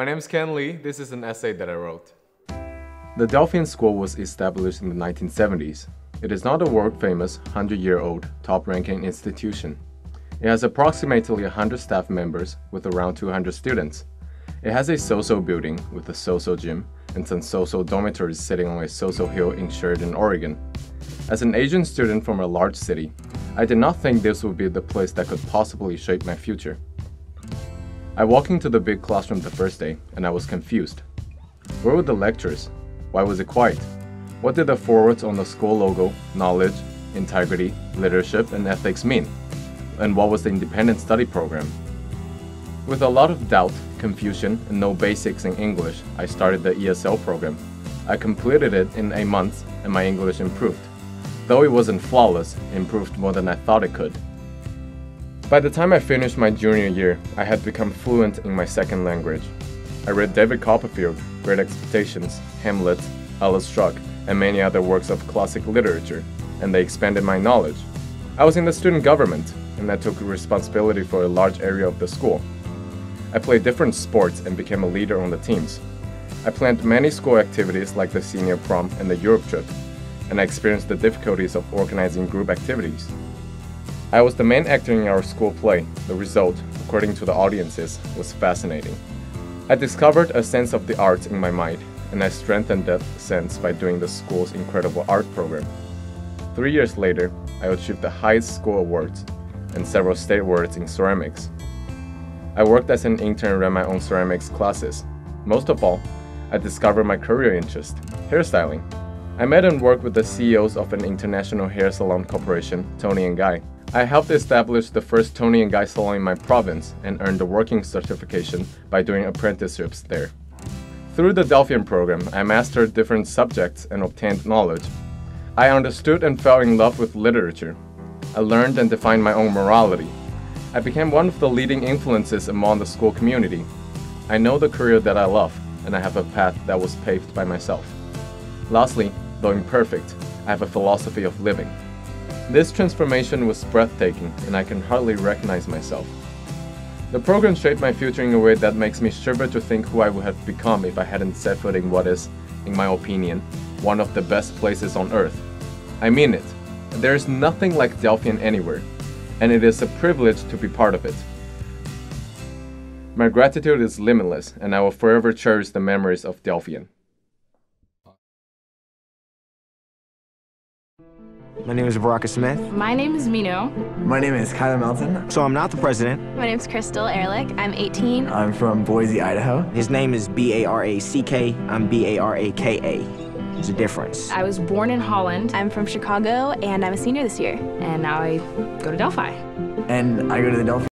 My name is Ken Lee. This is an essay that I wrote. The Delphian School was established in the 1970s. It is not a world-famous, 100-year-old, top-ranking institution. It has approximately 100 staff members with around 200 students. It has a social building with a social gym and some social dormitories sitting on a social hill in Sheridan, Oregon. As an Asian student from a large city, I did not think this would be the place that could possibly shape my future. I walked into the big classroom the first day, and I was confused. Where were the lectures? Why was it quiet? What did the forwards on the school logo, knowledge, integrity, leadership, and ethics mean? And what was the independent study program? With a lot of doubt, confusion, and no basics in English, I started the ESL program. I completed it in a month, and my English improved. Though it wasn't flawless, it improved more than I thought it could. By the time I finished my junior year, I had become fluent in my second language. I read David Copperfield, Great Expectations, Hamlet, Alice and many other works of classic literature, and they expanded my knowledge. I was in the student government, and I took responsibility for a large area of the school. I played different sports and became a leader on the teams. I planned many school activities like the senior prom and the Europe trip, and I experienced the difficulties of organizing group activities. I was the main actor in our school play. The result, according to the audiences, was fascinating. I discovered a sense of the arts in my mind, and I strengthened that sense by doing the school's incredible art program. 3 years later, I achieved the highest school awards and several state awards in ceramics. I worked as an intern and ran my own ceramics classes. Most of all, I discovered my career interest, hairstyling. I met and worked with the CEOs of an international hair salon corporation, Tony and Guy. I helped establish the first Tony and Guy salon in my province and earned a working certification by doing apprenticeships there. Through the Delphian program, I mastered different subjects and obtained knowledge. I understood and fell in love with literature. I learned and defined my own morality. I became one of the leading influences among the school community. I know the career that I love, and I have a path that was paved by myself. Lastly, though imperfect, I have a philosophy of living. This transformation was breathtaking, and I can hardly recognize myself. The program shaped my future in a way that makes me shiver to think who I would have become if I hadn't set foot in what is, in my opinion, one of the best places on earth. I mean it. There is nothing like Delphian anywhere, and it is a privilege to be part of it. My gratitude is limitless, and I will forever cherish the memories of Delphian. My name is Baraka Smith. My name is Mino. My name is Kyla Melton. So I'm not the president. My name's Crystal Ehrlich. I'm 18. I'm from Boise, Idaho. His name is B-A-R-A-C-K. I'm B-A-R-A-K-A. There's a difference. I was born in Holland. I'm from Chicago, and I'm a senior this year. And now I go to Delphi. And I go to the Delphi.